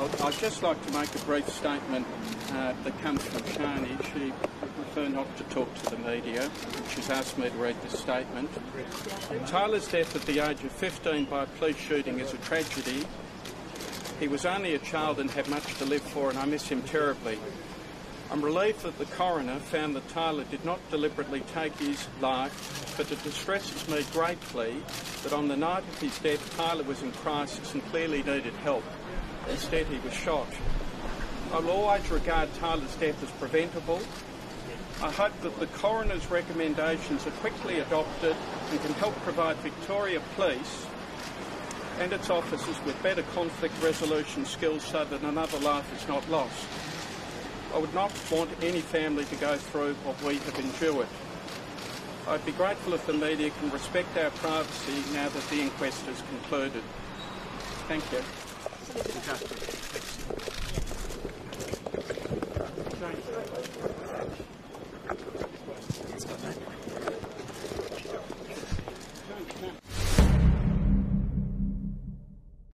I'd just like to make a brief statement that comes from Shani. She preferred not to talk to the media. She's asked me to read this statement. Tyler's death at the age of 15 by a police shooting is a tragedy. He was only a child and had much to live for, and I miss him terribly. I'm relieved that the coroner found that Tyler did not deliberately take his life, but it distresses me greatly that on the night of his death, Tyler was in crisis and clearly needed help. Instead, he was shot. I will always regard Tyler's death as preventable. I hope that the coroner's recommendations are quickly adopted and can help provide Victoria Police and its officers with better conflict resolution skills so that another life is not lost. I would not want any family to go through what we have endured. I'd be grateful if the media can respect our privacy now that the inquest has concluded. Thank you.